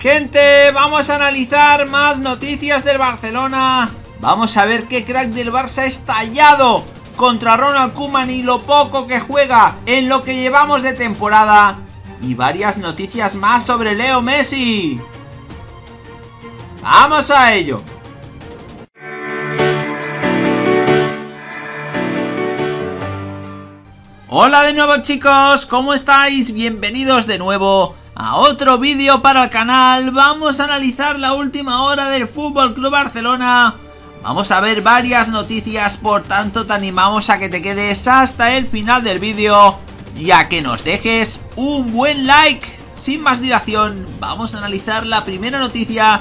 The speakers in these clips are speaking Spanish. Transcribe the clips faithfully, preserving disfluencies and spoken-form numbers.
Gente, vamos a analizar más noticias del Barcelona. Vamos a ver qué crack del Barça ha estallado contra Ronald Koeman y lo poco que juega en lo que llevamos de temporada. Y varias noticias más sobre Leo Messi. ¡Vamos a ello! Hola de nuevo, chicos, ¿cómo estáis? Bienvenidos de nuevo a otro vídeo para el canal. Vamos a analizar la última hora del Fútbol Club Barcelona. Vamos a ver varias noticias, por tanto te animamos a que te quedes hasta el final del vídeo y a que nos dejes un buen like. Sin más dilación, vamos a analizar la primera noticia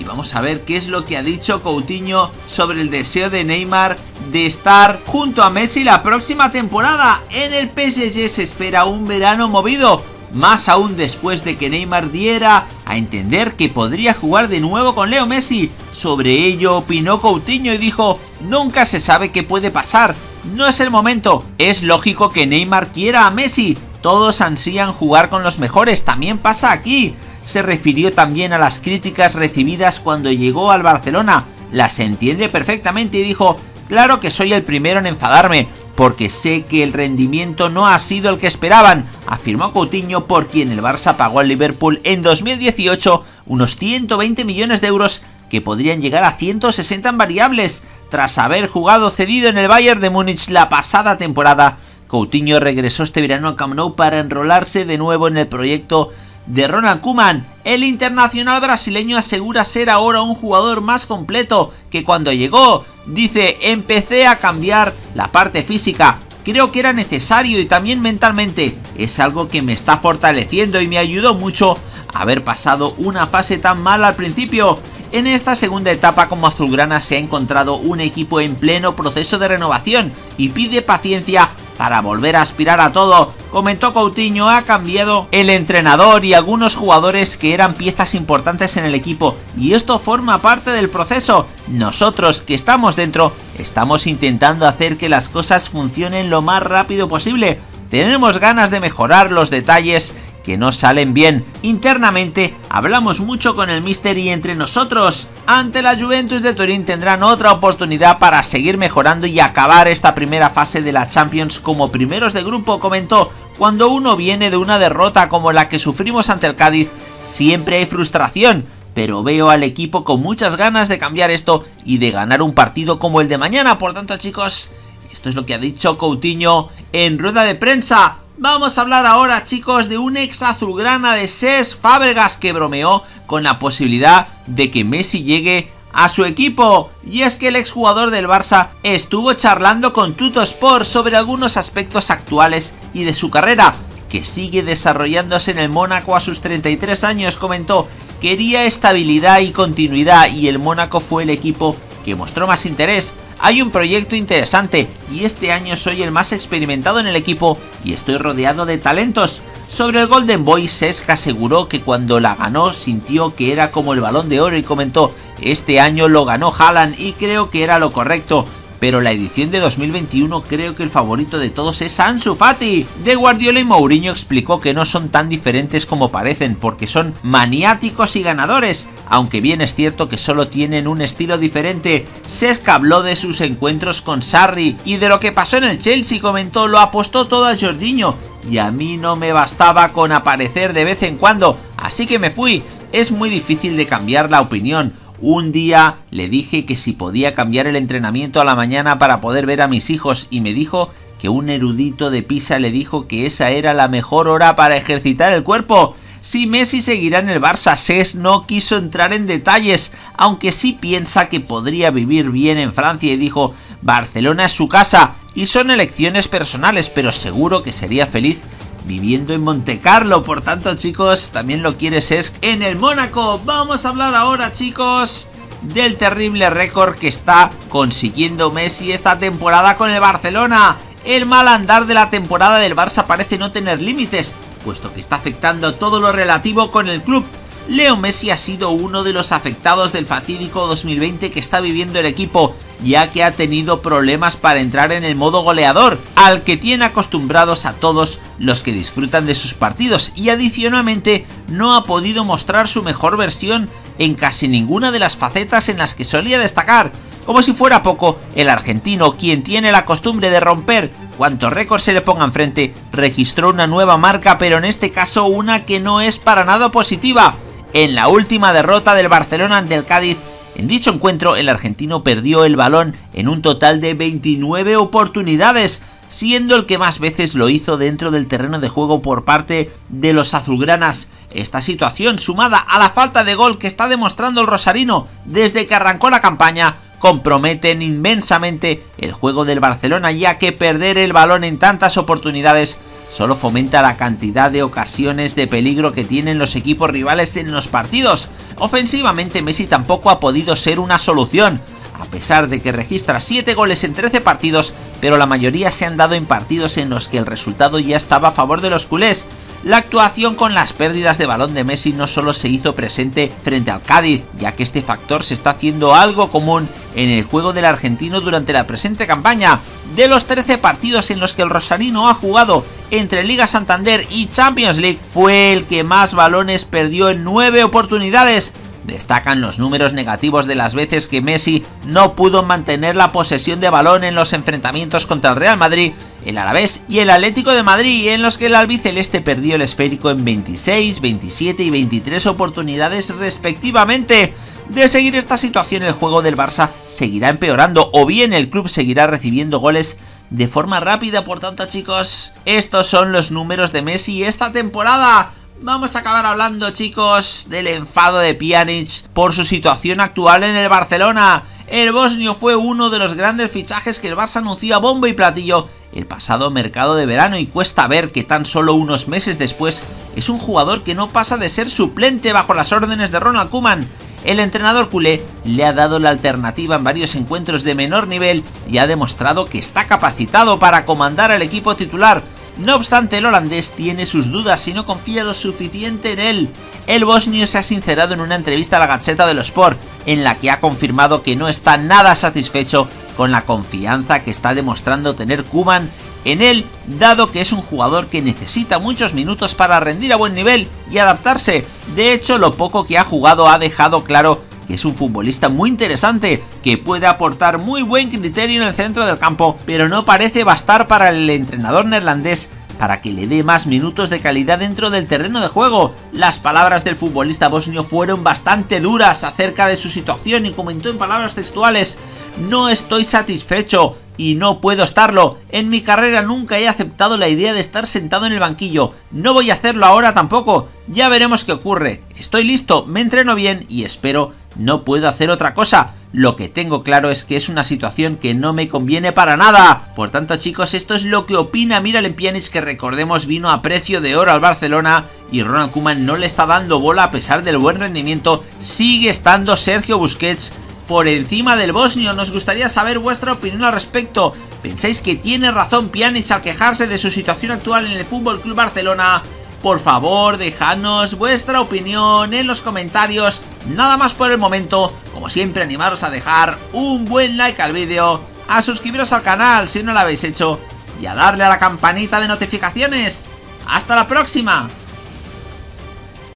y vamos a ver qué es lo que ha dicho Coutinho sobre el deseo de Neymar de estar junto a Messi la próxima temporada. En el P S G se espera un verano movido, más aún después de que Neymar diera a entender que podría jugar de nuevo con Leo Messi. Sobre ello opinó Coutinho y dijo: nunca se sabe qué puede pasar, no es el momento. Es lógico que Neymar quiera a Messi, todos ansían jugar con los mejores, también pasa aquí. Se refirió también a las críticas recibidas cuando llegó al Barcelona, las entiende perfectamente y dijo: claro que soy el primero en enfadarme, porque sé que el rendimiento no ha sido el que esperaban, afirmó Coutinho, por quien el Barça pagó al Liverpool en dos mil dieciocho unos ciento veinte millones de euros que podrían llegar a ciento sesenta en variables. Tras haber jugado cedido en el Bayern de Múnich la pasada temporada, Coutinho regresó este verano al Camp Nou para enrolarse de nuevo en el proyecto de Ronald Koeman. El internacional brasileño asegura ser ahora un jugador más completo que cuando llegó. Dice: empecé a cambiar la parte física, creo que era necesario, y también mentalmente. Es algo que me está fortaleciendo y me ayudó mucho haber pasado una fase tan mala al principio. En esta segunda etapa como azulgrana se ha encontrado un equipo en pleno proceso de renovación y pide paciencia para volver a aspirar a todo, comentó Coutinho. Ha cambiado el entrenador y algunos jugadores que eran piezas importantes en el equipo, y esto forma parte del proceso. Nosotros que estamos dentro estamos intentando hacer que las cosas funcionen lo más rápido posible. Tenemos ganas de mejorar los detalles que no salen bien. Internamente hablamos mucho con el míster y entre nosotros. Ante la Juventus de Turín tendrán otra oportunidad para seguir mejorando y acabar esta primera fase de la Champions como primeros de grupo, comentó. Cuando uno viene de una derrota como la que sufrimos ante el Cádiz, siempre hay frustración, pero veo al equipo con muchas ganas de cambiar esto y de ganar un partido como el de mañana. Por tanto, chicos, esto es lo que ha dicho Coutinho en rueda de prensa. Vamos a hablar ahora, chicos, de un ex azulgrana de Cesc Fàbregas que bromeó con la posibilidad de que Messi llegue a su equipo. Y es que el exjugador del Barça estuvo charlando con Tuttosport sobre algunos aspectos actuales y de su carrera, que sigue desarrollándose en el Mónaco a sus treinta y tres años, comentó. Quería estabilidad y continuidad y el Mónaco fue el equipo que mostró más interés. Hay un proyecto interesante y este año soy el más experimentado en el equipo y estoy rodeado de talentos. Sobre el Golden Boy, Cesc aseguró que cuando la ganó sintió que era como el Balón de Oro y comentó: este año lo ganó Haaland y creo que era lo correcto, pero la edición de dos mil veintiuno creo que el favorito de todos es Ansu Fati. De Guardiola y Mourinho explicó que no son tan diferentes como parecen porque son maniáticos y ganadores, aunque bien es cierto que solo tienen un estilo diferente. Cesc habló de sus encuentros con Sarri y de lo que pasó en el Chelsea, comentó. Lo apostó todo a Jorginho y a mí no me bastaba con aparecer de vez en cuando, así que me fui. Es muy difícil de cambiar la opinión. Un día le dije que si podía cambiar el entrenamiento a la mañana para poder ver a mis hijos y me dijo que un erudito de Pisa le dijo que esa era la mejor hora para ejercitar el cuerpo. Si Messi seguirá en el Barça, Cesc no quiso entrar en detalles, aunque sí piensa que podría vivir bien en Francia y dijo: Barcelona es su casa y son elecciones personales, pero seguro que sería feliz viviendo en Montecarlo. Por tanto, chicos, también lo quiere Cesc en el Mónaco. Vamos a hablar ahora, chicos, del terrible récord que está consiguiendo Messi esta temporada con el Barcelona. El mal andar de la temporada del Barça parece no tener límites, puesto que está afectando todo lo relativo con el club. Leo Messi ha sido uno de los afectados del fatídico dos mil veinte que está viviendo el equipo. ya que ha tenido problemas para entrar en el modo goleador, al que tiene acostumbrados a todos los que disfrutan de sus partidos, y adicionalmente no ha podido mostrar su mejor versión en casi ninguna de las facetas en las que solía destacar. Como si fuera poco, el argentino, quien tiene la costumbre de romper cuantos récords se le ponga enfrente, registró una nueva marca, pero en este caso una que no es para nada positiva. En la última derrota del Barcelona ante el Cádiz, en dicho encuentro el argentino perdió el balón en un total de veintinueve oportunidades, siendo el que más veces lo hizo dentro del terreno de juego por parte de los azulgranas. Esta situación, sumada a la falta de gol que está demostrando el rosarino desde que arrancó la campaña, comprometen inmensamente el juego del Barcelona, ya que perder el balón en tantas oportunidades solo fomenta la cantidad de ocasiones de peligro que tienen los equipos rivales en los partidos. Ofensivamente, Messi tampoco ha podido ser una solución, a pesar de que registra siete goles en trece partidos, pero la mayoría se han dado en partidos en los que el resultado ya estaba a favor de los culés. La actuación con las pérdidas de balón de Messi no solo se hizo presente frente al Cádiz, ya que este factor se está haciendo algo común en el juego del argentino durante la presente campaña. De los trece partidos en los que el rosarino ha jugado entre Liga Santander y Champions League, fue el que más balones perdió en nueve oportunidades. Destacan los números negativos de las veces que Messi no pudo mantener la posesión de balón en los enfrentamientos contra el Real Madrid, el Alavés y el Atlético de Madrid, en los que el albiceleste perdió el esférico en veintiséis, veintisiete y veintitrés oportunidades respectivamente. De seguir esta situación, el juego del Barça seguirá empeorando, o bien el club seguirá recibiendo goles de forma rápida. Por tanto, chicos, estos son los números de Messi esta temporada. Vamos a acabar hablando, chicos, del enfado de Pjanic por su situación actual en el Barcelona. El bosnio fue uno de los grandes fichajes que el Barça anunció a bombo y platillo el pasado mercado de verano, y cuesta ver que tan solo unos meses después es un jugador que no pasa de ser suplente bajo las órdenes de Ronald Koeman. El entrenador culé le ha dado la alternativa en varios encuentros de menor nivel y ha demostrado que está capacitado para comandar al equipo titular. No obstante, el holandés tiene sus dudas y no confía lo suficiente en él. El bosnio se ha sincerado en una entrevista a la Gazzetta dello Sport, en la que ha confirmado que no está nada satisfecho con la confianza que está demostrando tener Koeman en él, dado que es un jugador que necesita muchos minutos para rendir a buen nivel y adaptarse. De hecho, lo poco que ha jugado ha dejado claro que es un futbolista muy interesante, que puede aportar muy buen criterio en el centro del campo, pero no parece bastar para el entrenador neerlandés para que le dé más minutos de calidad dentro del terreno de juego. Las palabras del futbolista bosnio fueron bastante duras acerca de su situación y comentó en palabras textuales: "No estoy satisfecho y no puedo estarlo. En mi carrera nunca he aceptado la idea de estar sentado en el banquillo. No voy a hacerlo ahora tampoco. Ya veremos qué ocurre. Estoy listo, me entreno bien y espero no puedo hacer otra cosa. Lo que tengo claro es que es una situación que no me conviene para nada". Por tanto, chicos, esto es lo que opina Miralem Pjanic, que recordemos vino a precio de oro al Barcelona y Ronald Koeman no le está dando bola a pesar del buen rendimiento. Sigue estando Sergio Busquets por encima del bosnio. Nos gustaría saber vuestra opinión al respecto. ¿Pensáis que tiene razón Pjanic al quejarse de su situación actual en el Fútbol Club Barcelona? Por favor, dejadnos vuestra opinión en los comentarios. Nada más por el momento. Como siempre, animaros a dejar un buen like al vídeo, a suscribiros al canal si no lo habéis hecho y a darle a la campanita de notificaciones. ¡Hasta la próxima!